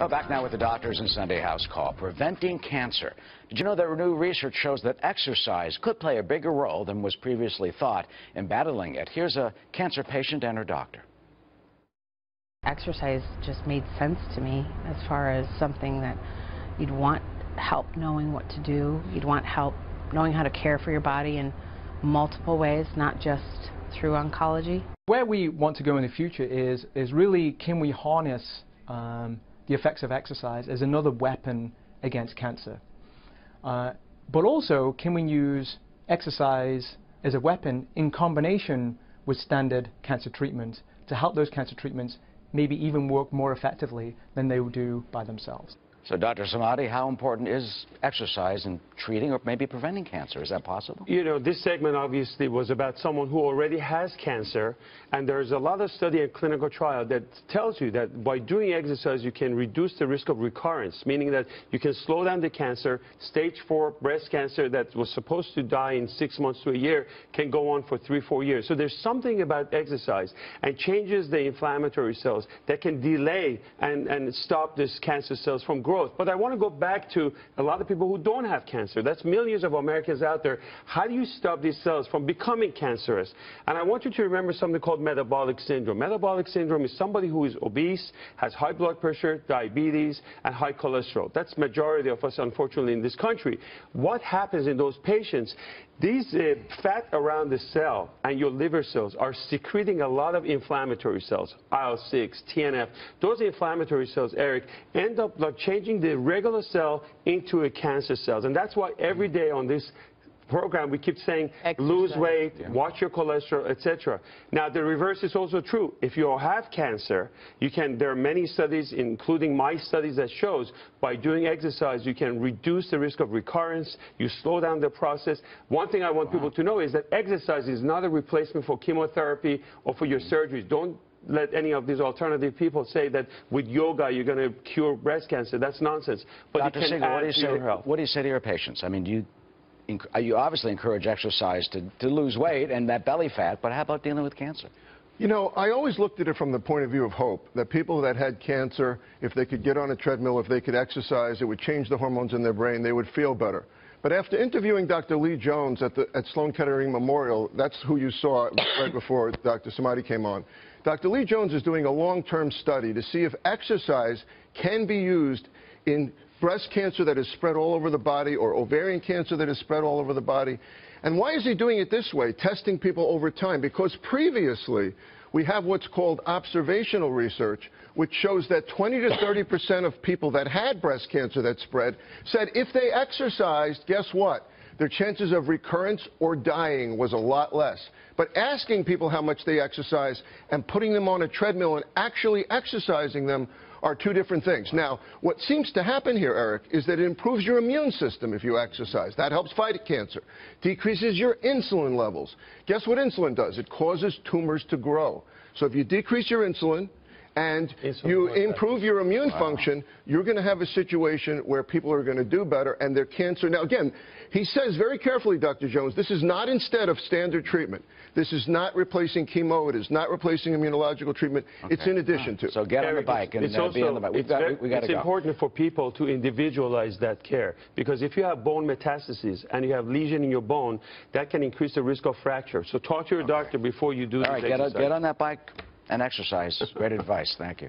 Well, back now with the doctors and Sunday House Call, preventing cancer. Did you know that new research shows that exercise could play a bigger role than was previously thought in battling it? Here's a cancer patient and her doctor. Exercise just made sense to me as far as something that you'd want help knowing what to do. You'd want help knowing how to care for your body in multiple ways, not just through oncology. Where we want to go in the future is really, can we harness the effects of exercise as another weapon against cancer. But also, can we use exercise as a weapon in combination with standard cancer treatment to help those cancer treatments maybe even work more effectively than they would do by themselves? So, Dr. Samadi, how important is exercise in treating or maybe preventing cancer? Is that possible? You know, this segment obviously was about someone who already has cancer, and there's a lot of study and clinical trial that tells you that by doing exercise you can reduce the risk of recurrence, meaning that you can slow down the cancer. Stage 4 breast cancer that was supposed to die in 6 months to a year can go on for 3-4 years. So there's something about exercise and changes the inflammatory cells that can delay and stop these cancer cells from growing. But I want to go back to a lot of people who don't have cancer. That's millions of Americans out there. How do you stop these cells from becoming cancerous? And I want you to remember something called metabolic syndrome. Metabolic syndrome is somebody who is obese, has high blood pressure, diabetes, and high cholesterol. That's the majority of us, unfortunately, in this country. What happens in those patients? These fat around the cell and your liver cells are secreting a lot of inflammatory cells, IL-6, TNF. Those inflammatory cells, Eric, end up like changing the regular cell into a cancer cell. And that's why every day on this program we keep saying lose weight, watch your cholesterol, etc. Now the reverse is also true. If you have cancer, you can, there are many studies, including my studies, that shows by doing exercise you can reduce the risk of recurrence, you slow down the process. One thing I want people to know is that exercise is not a replacement for chemotherapy or for your surgeries. Don't let any of these alternative people say that with yoga you're going to cure breast cancer. That's nonsense. But Dr. Singer, what do you say to your patients? I mean, you obviously encourage exercise to lose weight and that belly fat, but how about dealing with cancer? You know, I always looked at it from the point of view of hope, that people that had cancer, if they could get on a treadmill, if they could exercise, it would change the hormones in their brain, they would feel better. But after interviewing Dr. Lee Jones at Sloan Kettering Memorial, that's who you saw right before Dr. Samadi came on. Dr. Lee Jones is doing a long-term study to see if exercise can be used in breast cancer that is spread all over the body or ovarian cancer that is spread all over the body. And why is he doing it this way, testing people over time? Because previously, we have what's called observational research, which shows that 20% to 30% of people that had breast cancer that spread said if they exercised, guess what? Their chances of recurrence or dying was a lot less. But asking people how much they exercise and putting them on a treadmill and actually exercising them are two different things. Now, what seems to happen here, Eric, is that it improves your immune system if you exercise. That helps fight cancer. Decreases your insulin levels. Guess what insulin does? It causes tumors to grow. So if you decrease your insulin, and you improve your immune function, you're going to have a situation where people are going to do better and their cancer. Now, again, he says very carefully, Dr. Jones, this is not instead of standard treatment. This is not replacing chemo. It is not replacing immunological treatment. Okay. It's in addition to. So get on the bike and be on the bike. It's important for people to individualize that care, because if you have bone metastases and you have lesion in your bone, that can increase the risk of fracture. So talk to your doctor before you do this exercise. All right, get on that bike and exercise. Great advice. Thank you.